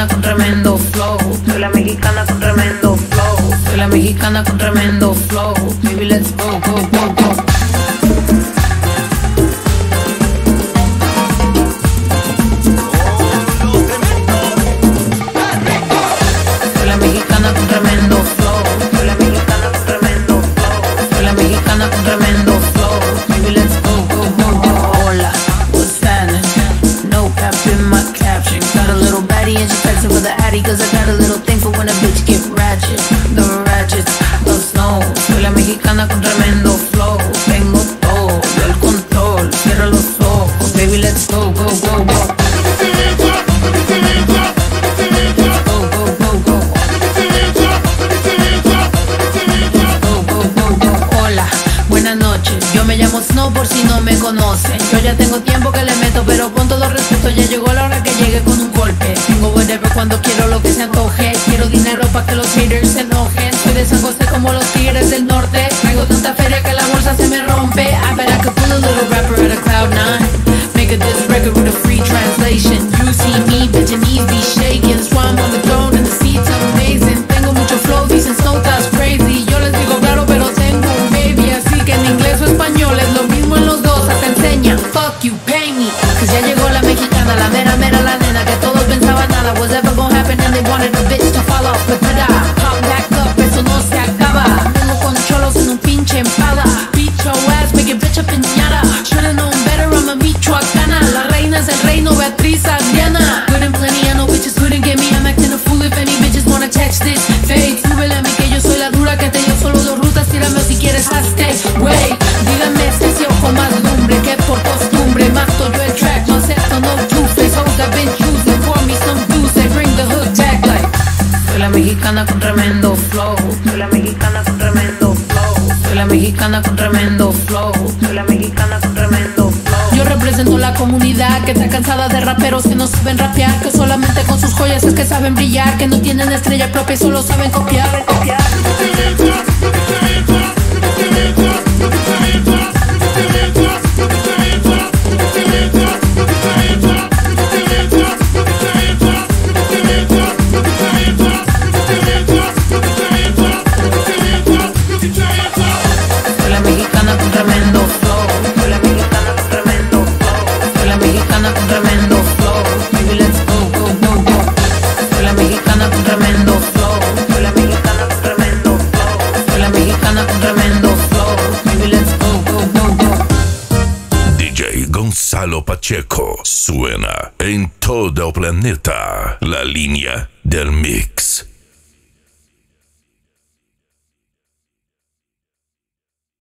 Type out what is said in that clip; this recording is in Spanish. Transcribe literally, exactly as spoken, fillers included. mexicana con tremendo flow. Soy la mexicana con tremendo flow. Soy la mexicana con tremendo flow. Baby, let's go, go, go, go. Soy la mexicana con tremendo flow. Soy la mexicana con tremendo flow. Soy la mexicana con tremendo flow. Baby, let's go, go, go, go. Hola, what's happening? No cap in my caption. Got a little baddie and she's texting with the addy, cause I got a little thing for when a bitch get ratchet. The ratchets, the snow. Soy la mexicana con tremendo flow. Tengo todo el control. Cierra los ojos, baby, let's go, go, go, go. Yo me llamo Snow por si no me conocen. Yo ya tengo tiempo que le meto, pero con todo respeto ya llegó la hora que llegue con un golpe. Tengo whatever cuando quiero lo que se antoje. Quiero dinero pa' que los haters se enojen. Soy de San José como los tigres del norte. Traigo tanta feria que la bolsa se me rompe. I bet I could pull a little rapper at a cloud nine. Make a diss record with a free translation. You see me, bitch, and knees be shaking. That's why I'm on the throne and the seat's amazing. Tengo mucho flow, dicen Snow, that's crazy. Yo les digo claro, pero tengo un baby, así que en inglés o español es lo mismo en los dos, hasta enseña. Fuck you, pay me. Cause ya llegó la mexicana, la mera, mera, la nena que todos pensaban nada was ever gonna happen and they wanted a bitch to fall off. But tada, pop back up, eso no se acaba. Tengo concholos en un pinche empada. Beat your ass, make it bitch a piñata. Should've known better, I'm a michoacana. La reina es el reino, Beatriz Adriana. Good and plenty, I know bitches couldn't get me. I'm acting a fool if any bitches wanna catch this fade. Súbele a mí que yo soy la dura, que te dio solo dos rutas, tírame si quieres hazte. Wey, díganme si ese ojo más lumbre que por costumbre mato yo el track, no acepto no two-face. Hoes have been choosing for me some dudes, they bring the hood back like. Soy la mexicana con tremendo flow. Soy la mexicana con tremendo flow. Soy la mexicana con tremendo flow. Soy la mexicana con tremendo flow. Yo represento la comunidad que está cansada de raperos que no saben rapear, que solamente con sus joyas es que saben brillar, que no tienen estrella propia y solo saben copiar, copiar. Gonzalo Pacheco suena en todo planeta, la línea del mix.